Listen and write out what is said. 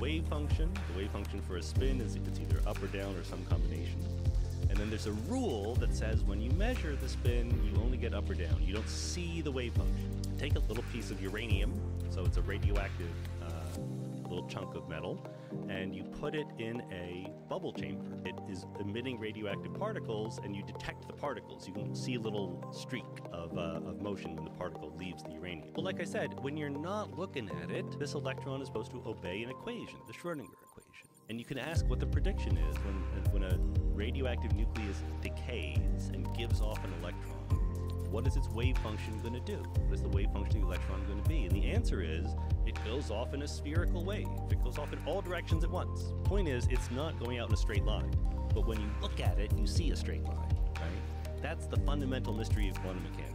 wave function. The wave function for a spin is it's either up or down or some combination. And then there's a rule that says when you measure the spin, you only get up or down. You don't see the wave function. Take a little piece of uranium, so it's a radioactive little chunk of metal, and you put it in a bubble chamber. It is emitting radioactive particles, and you detect the particles. You can see a little streak of motion when the particle leaves the uranium. But like I said, when you're not looking at it, this electron is supposed to obey an equation, the Schrödinger equation. And you can ask what the prediction is when a radioactive nucleus decays and gives off an electron. What is its wave function going to do? What is the wave function of the electron going to be? And the answer is, it goes off in a spherical wave. It goes off in all directions at once. Point is, it's not going out in a straight line. But when you look at it, you see a straight line, right? That's the fundamental mystery of quantum mechanics.